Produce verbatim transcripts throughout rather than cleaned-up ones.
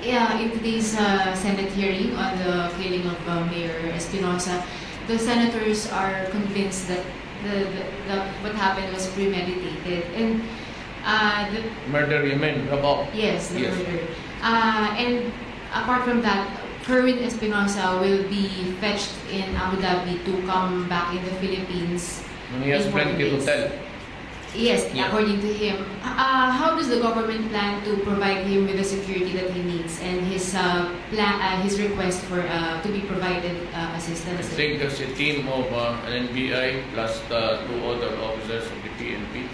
Yeah, in today's uh, Senate hearing on the killing of uh, Mayor Espinosa, the senators are convinced that the, the, the what happened was premeditated and uh, the murder. You mean about? Yes, the yes. murder. Uh, and apart from that, Kerwin Espinosa will be fetched in Abu Dhabi to come back in the Philippines. And he has plenty to tell. Yes, yeah. According to him. Uh, how does the government plan to provide him with the security that he needs and his uh, plan, uh, his request for uh, to be provided uh, assistance? I think there's a team of uh, an N B I plus uh, two other officers of the P N P.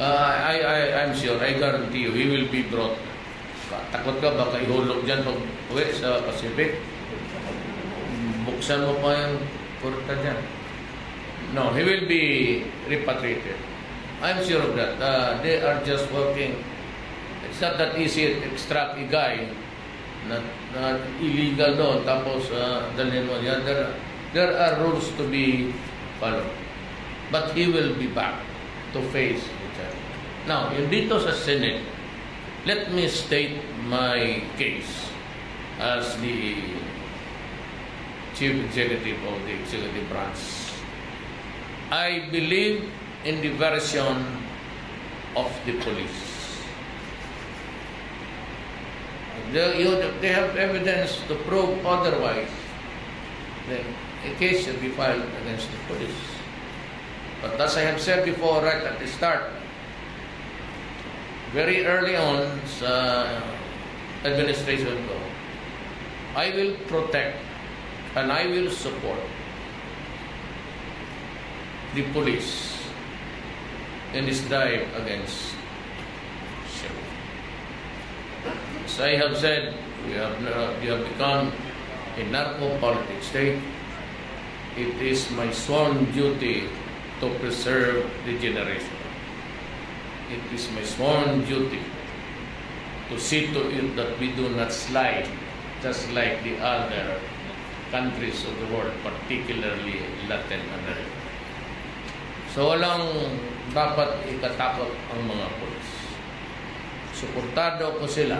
Uh, I, I, I'm sure, I guarantee you, he will be brought. Takot ka baka ihulog dyan pag uwi sa Pacific? Buksan mo pa yung kurta dyan. No, he will be repatriated. I'm sure of that. Uh, they are just working. It's not that easy to extract a guy na, na illegal doon tapos uh, dalhin mo. Yeah, there, there are rules to be followed. But he will be back to face the charge. Now, yung dito sa Senate, let me state my case as the Chief Executive of the Executive Branch. I believe in the version of the police. They, you, they have evidence to prove otherwise, then a case should be filed against the police. But as I have said before, right at the start, very early on sa administration ko, I will protect and I will support the police in this drive against Israel. As I have said, we have, uh, we have become a narco-politic state. It is my sworn duty to preserve the generation. It is my sworn duty to see to it that we do not slide just like the other countries of the world, particularly Latin America. So walang dapat ikatakot ang mga polis. Suportado ko sila.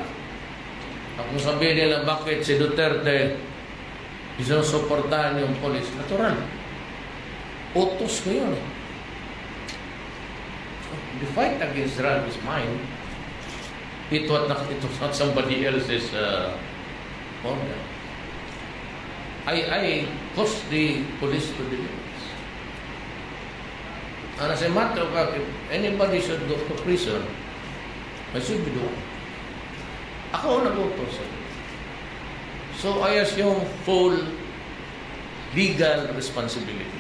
At kung sabihin nila bakit si Duterte isusuportahan yung polis, natural. Utos ko yun. The fight against Israel is mine. It was not, it was not somebody else's uh, order. I, I pushed the police to the limits. And as a matter of fact, if anybody should go to prison, I should be doing. Ako na nag-utos. So I assume full legal responsibility.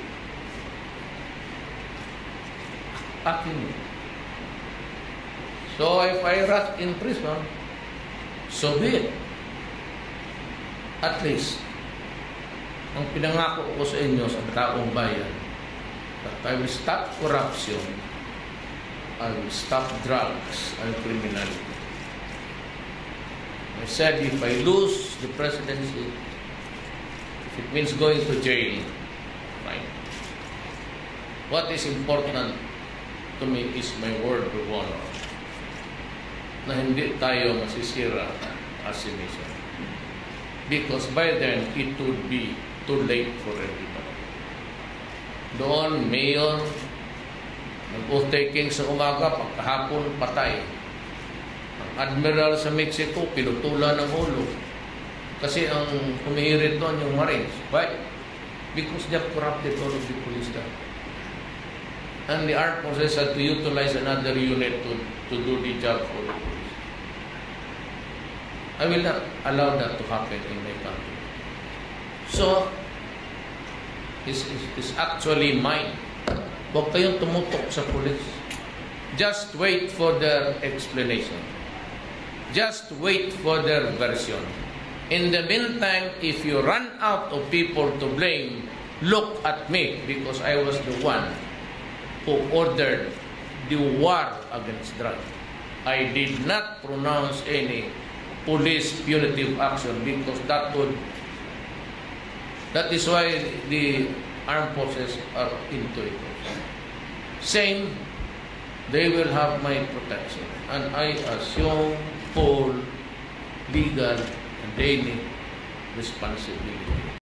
Akin mo. So if I rot in prison, so be it. At least, ang pinangako ko sa inyo sa taong bayan, that I will stop corruption, I will stop drugs and criminality. I said if I lose the presidency, if it means going to jail, fine. What is important to me is my word of honor. Na hindi tayo masisira as a nation. Because by then, it would be too late for everybody. Doon, mayor, nag-oath-taking sa umaga, pagkahapon, patay. Ang admiral sa Mexico, pinutulan ng ulo. Kasi ang kumihirit doon yung Marines. Why? Because they corrupted all of the police there. And the armed forces had to utilize another unit to, to do the job for the police. I will not allow that to happen in my country. So, it's, it's actually mine. Huwag kayong tumutok sa police. Just wait for their explanation. Just wait for their version. In the meantime, if you run out of people to blame, look at me because I was the one who ordered the war against drugs. I did not pronounce any police punitive action because that would, that is why the armed forces are into it. Same, they will have my protection and I assume full legal and daily responsibility.